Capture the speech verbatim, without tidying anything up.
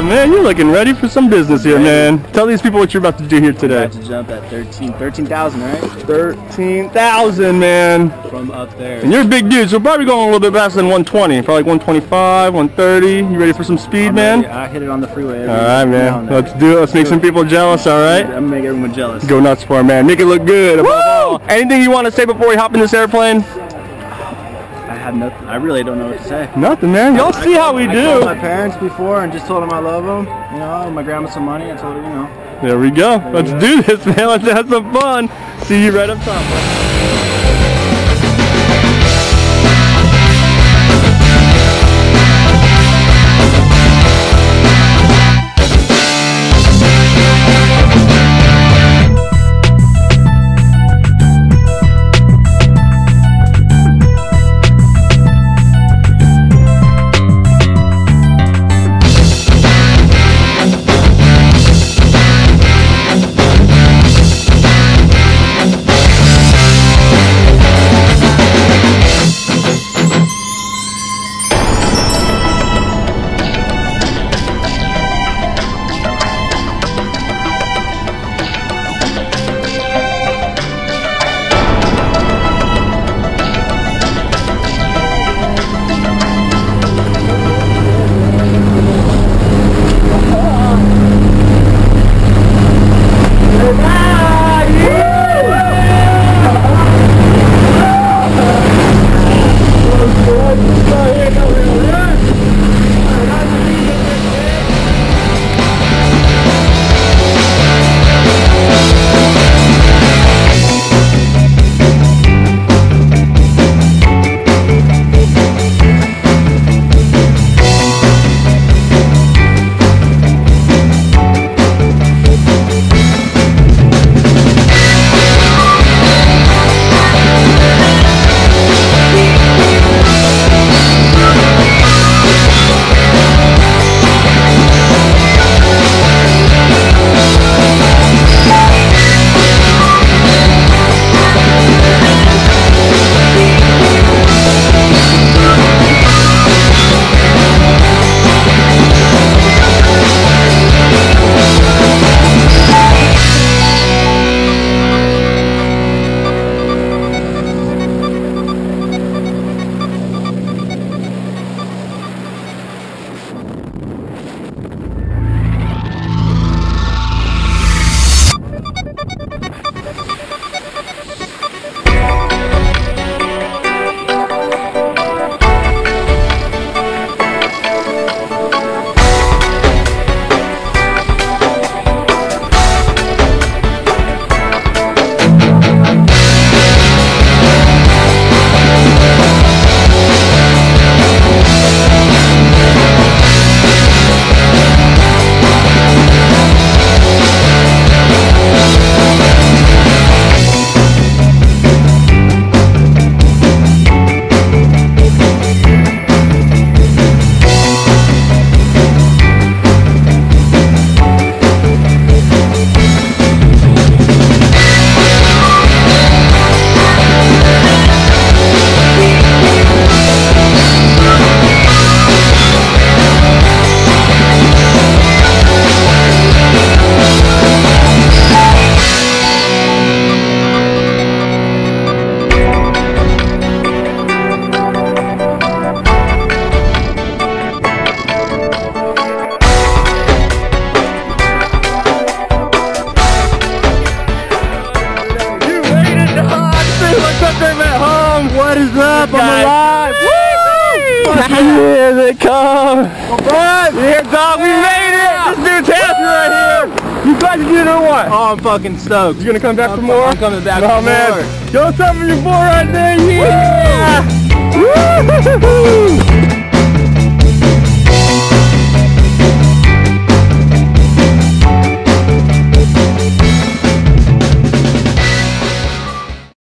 Oh man, you're looking ready for some business here, man. Tell these people what you're about to do here today. I'm about to jump at thirteen, thirteen thousand, right? thirteen thousand, man. From up there. And you're a big dude, so we're probably going a little bit faster than one twenty. Probably like one twenty-five, one thirty. You ready for some speed, I'm man? Ready. I hit it on the freeway. All right, man. Let's do it. Let's make some people jealous. All right. I'm gonna make everyone jealous. Go nuts for it, man. Make it look good. Woo! Above all. Anything you want to say before we hop in this airplane? I have nothing. I really don't know what to say. Nothing, man. Y'all see how we do. I called my parents before and just told them I love them. You know, my grandma some money. I told her, you know. There we go. There Let's go. do this, man. Let's have some fun. See you right up top. What is up? I'm alive! Woo! Here they come! Alright! Here, dog! We made it! This dude's happy right here! You glad you did it or what? Oh, I'm fucking stoked! You gonna come back I'm for more? I'm coming back no, for man. more! Yo, what's up with your boy right there? Yeah! Woo!